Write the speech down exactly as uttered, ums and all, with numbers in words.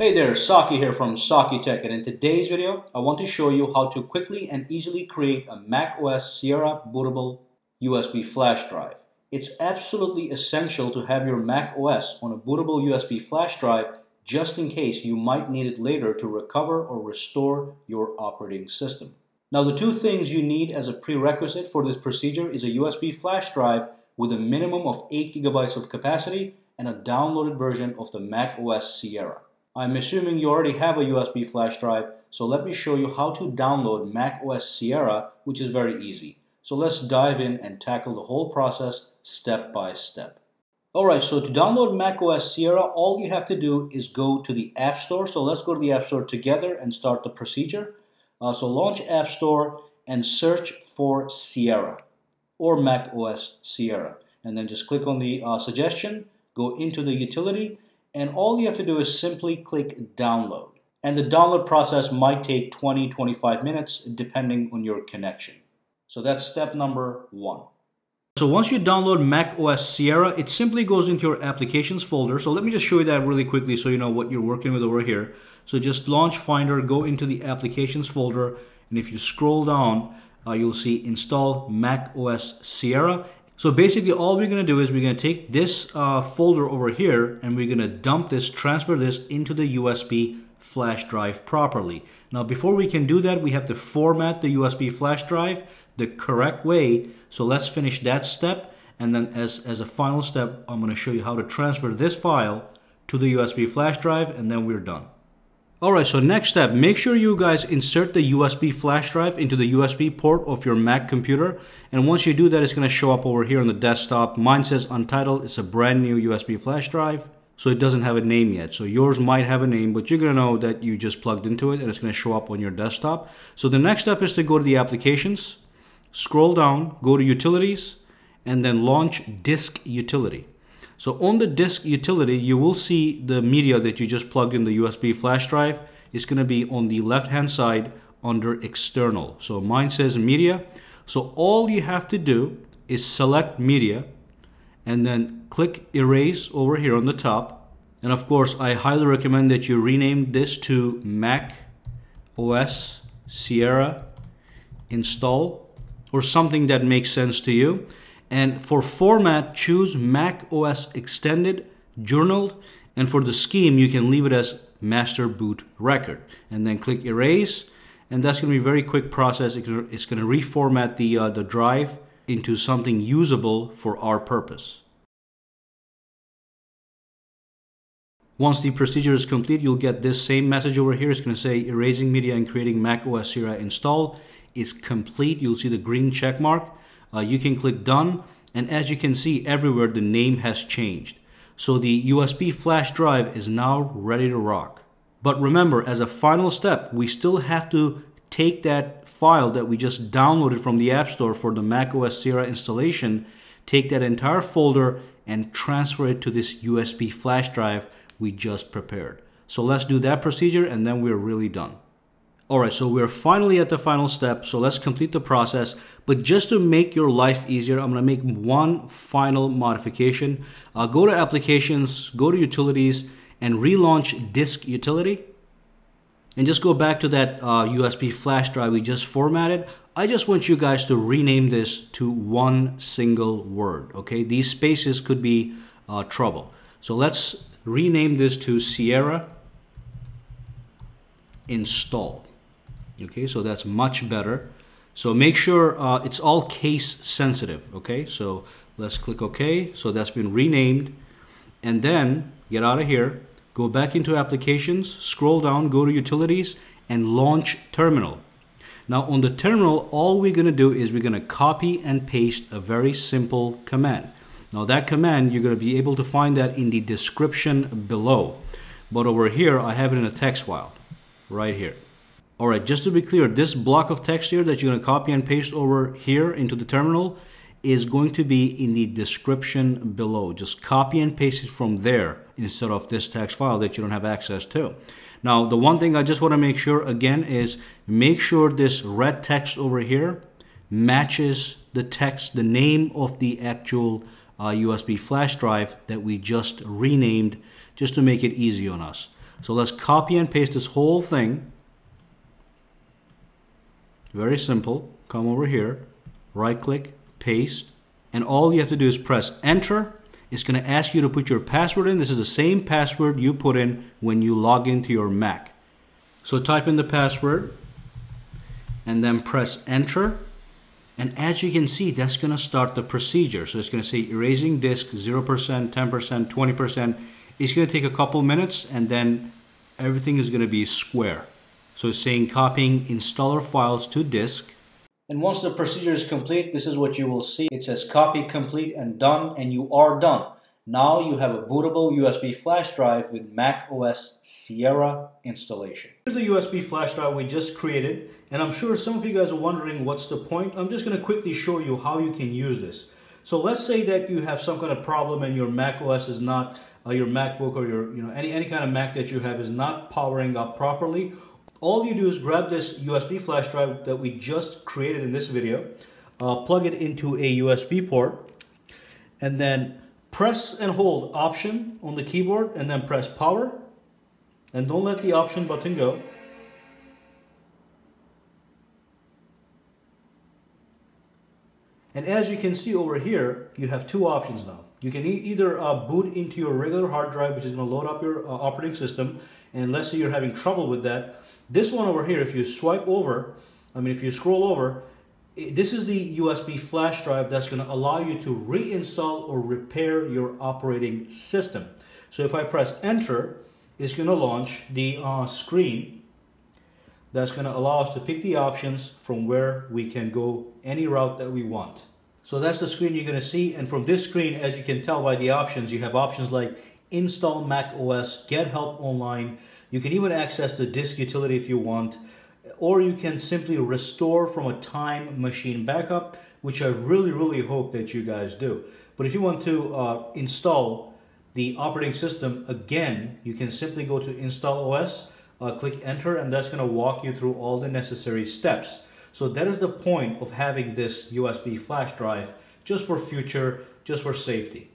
Hey there, Saki here from SakiTech, and in today's video, I want to show you how to quickly and easily create a macOS Sierra bootable U S B flash drive. It's absolutely essential to have your macOS on a bootable U S B flash drive just in case you might need it later to recover or restore your operating system. Now, the two things you need as a prerequisite for this procedure is a U S B flash drive with a minimum of eight gigabytes of capacity and a downloaded version of the macOS Sierra. I'm assuming you already have a U S B flash drive, so let me show you how to download macOS Sierra, which is very easy. So let's dive in and tackle the whole process step by step. Alright, so to download macOS Sierra, all you have to do is go to the App Store. So let's go to the App Store together and start the procedure. Uh, so launch App Store and search for Sierra or macOS Sierra. And then just click on the uh, suggestion, go into the utility, and all you have to do is simply click download. And the download process might take twenty to twenty-five minutes depending on your connection. So that's step number one. So once you download macOS Sierra, it simply goes into your applications folder. So let me just show you that really quickly so you know what you're working with over here. So just launch Finder, go into the applications folder, and if you scroll down, uh, you'll see install macOS Sierra. So basically all we're going to do is we're going to take this uh, folder over here and we're going to dump this, transfer this into the U S B flash drive properly. Now before we can do that, we have to format the U S B flash drive the correct way. So let's finish that step, and then as, as a final step, I'm going to show you how to transfer this file to the U S B flash drive, and then we're done. Alright, so next step, make sure you guys insert the U S B flash drive into the U S B port of your Mac computer. And once you do that, it's going to show up over here on the desktop. Mine says Untitled. It's a brand new U S B flash drive, so it doesn't have a name yet. So yours might have a name, but you're going to know that you just plugged into it and it's going to show up on your desktop. So the next step is to go to the applications, scroll down, go to utilities, and then launch Disk Utility. So on the disk utility, you will see the media that you just plugged in the U S B flash drive. It's going to be on the left-hand side under external. So mine says media. So all you have to do is select media and then click erase over here on the top. And of course, I highly recommend that you rename this to Mac O S Sierra install or something that makes sense to you. And for format, choose Mac O S Extended, Journaled, and for the scheme, you can leave it as Master Boot Record. And then click Erase, and that's going to be a very quick process. It's going to reformat the, uh, the drive into something usable for our purpose. Once the procedure is complete, you'll get this same message over here. It's going to say Erasing Media and Creating Mac O S Sierra Install is complete. You'll see the green check mark. Uh, you can click done, and as you can see everywhere the name has changed. So the U S B flash drive is now ready to rock. But remember, as a final step, we still have to take that file that we just downloaded from the App Store for the macOS Sierra installation, take that entire folder and transfer it to this U S B flash drive we just prepared. So let's do that procedure and then we're really done. Alright, so we're finally at the final step, so let's complete the process. But just to make your life easier, I'm going to make one final modification. Uh, go to Applications, go to Utilities, and relaunch Disk Utility. And just go back to that uh, U S B flash drive we just formatted. I just want you guys to rename this to one single word, okay? These spaces could be uh, trouble. So let's rename this to Sierra Install. Okay, so that's much better. So make sure uh, it's all case sensitive. Okay, so let's click OK. So that's been renamed. And then get out of here, go back into applications, scroll down, go to utilities, and launch terminal. Now on the terminal, all we're going to do is we're going to copy and paste a very simple command. Now that command, you're going to be able to find that in the description below. But over here, I have it in a text file right here. Alright, just to be clear, this block of text here that you're going to copy and paste over here into the terminal is going to be in the description below. Just copy and paste it from there instead of this text file that you don't have access to. Now, the one thing I just want to make sure again is make sure this red text over here matches the text, the name of the actual uh, U S B flash drive that we just renamed, just to make it easy on us. So let's copy and paste this whole thing. Very simple. Come over here, right click, paste, and all you have to do is press enter. It's going to ask you to put your password in. This is the same password you put in when you log into your Mac. So type in the password and then press enter. And as you can see, that's going to start the procedure. So it's going to say erasing disk, zero percent, ten percent, twenty percent. It's going to take a couple minutes and then everything is going to be square. So it's saying copying installer files to disk. And once the procedure is complete, this is what you will see. It says copy complete and done, and you are done. Now you have a bootable U S B flash drive with macOS Sierra installation. Here's the U S B flash drive we just created, and I'm sure some of you guys are wondering what's the point. I'm just gonna quickly show you how you can use this. So let's say that you have some kind of problem and your macOS is not, uh, your MacBook or your, you know, any, any kind of Mac that you have is not powering up properly. All you do is grab this U S B flash drive that we just created in this video, uh, plug it into a U S B port, and then press and hold option on the keyboard and then press power, and don't let the option button go. And as you can see over here, you have two options now. You can e either uh, boot into your regular hard drive, which is going to load up your uh, operating system, and let's say you're having trouble with that. This one over here, if you swipe over, I mean if you scroll over, this is the U S B flash drive that's going to allow you to reinstall or repair your operating system. So if I press enter, it's going to launch the uh, screen that's going to allow us to pick the options from where we can go any route that we want. So that's the screen you're going to see, and from this screen, as you can tell by the options, you have options like install macOS, get help online. You can even access the disk utility if you want, or you can simply restore from a time machine backup, which I really, really hope that you guys do. But if you want to uh, install the operating system again, you can simply go to install O S, uh, click enter, and that's going to walk you through all the necessary steps. So that is the point of having this U S B flash drive, just for future, just for safety.